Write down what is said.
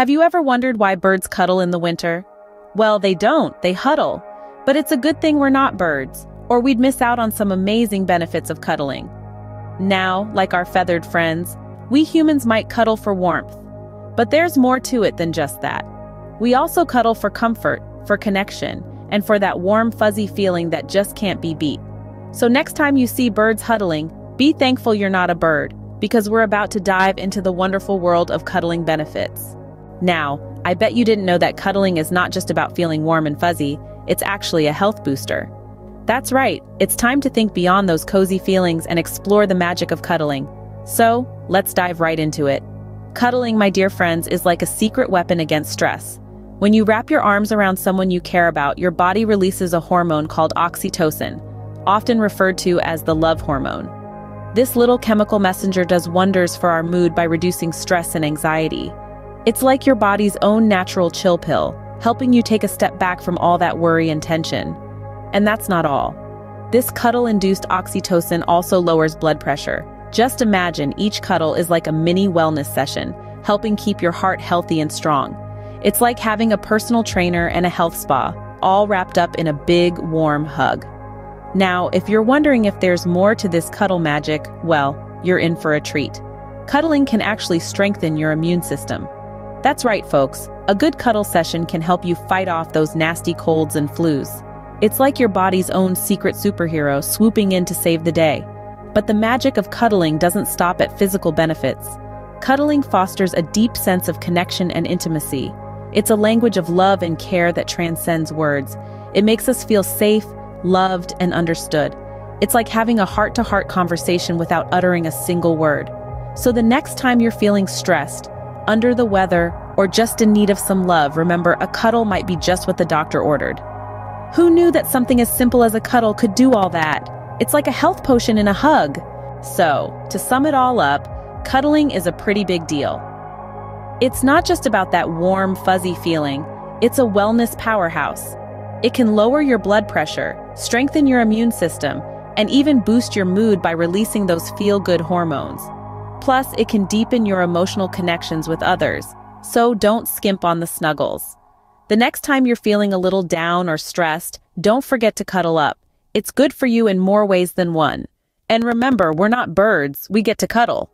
Have you ever wondered why birds cuddle in the winter? Well, they don't, they huddle. But it's a good thing we're not birds, or we'd miss out on some amazing benefits of cuddling. Now, like our feathered friends, we humans might cuddle for warmth. But there's more to it than just that. We also cuddle for comfort, for connection, and for that warm, fuzzy feeling that just can't be beat. So next time you see birds huddling, be thankful you're not a bird, because we're about to dive into the wonderful world of cuddling benefits. Now, I bet you didn't know that cuddling is not just about feeling warm and fuzzy, it's actually a health booster. That's right, it's time to think beyond those cozy feelings and explore the magic of cuddling. So, let's dive right into it. Cuddling, my dear friends, is like a secret weapon against stress. When you wrap your arms around someone you care about, your body releases a hormone called oxytocin, often referred to as the love hormone. This little chemical messenger does wonders for our mood by reducing stress and anxiety. It's like your body's own natural chill pill, helping you take a step back from all that worry and tension. And that's not all. This cuddle-induced oxytocin also lowers blood pressure. Just imagine, each cuddle is like a mini wellness session, helping keep your heart healthy and strong. It's like having a personal trainer and a health spa, all wrapped up in a big, warm hug. Now, if you're wondering if there's more to this cuddle magic, well, you're in for a treat. Cuddling can actually strengthen your immune system. That's right, folks. A good cuddle session can help you fight off those nasty colds and flus. It's like your body's own secret superhero swooping in to save the day. But the magic of cuddling doesn't stop at physical benefits. Cuddling fosters a deep sense of connection and intimacy. It's a language of love and care that transcends words. It makes us feel safe, loved, and understood. It's like having a heart-to-heart conversation without uttering a single word. So the next time you're feeling stressed, under the weather, or just in need of some love, remember, a cuddle might be just what the doctor ordered. Who knew that something as simple as a cuddle could do all that? It's like a health potion in a hug. So, to sum it all up, cuddling is a pretty big deal. It's not just about that warm, fuzzy feeling, it's a wellness powerhouse. It can lower your blood pressure, strengthen your immune system, and even boost your mood by releasing those feel-good hormones. Plus, it can deepen your emotional connections with others, so don't skimp on the snuggles. The next time you're feeling a little down or stressed, don't forget to cuddle up. It's good for you in more ways than one. And remember, we're not birds, we get to cuddle.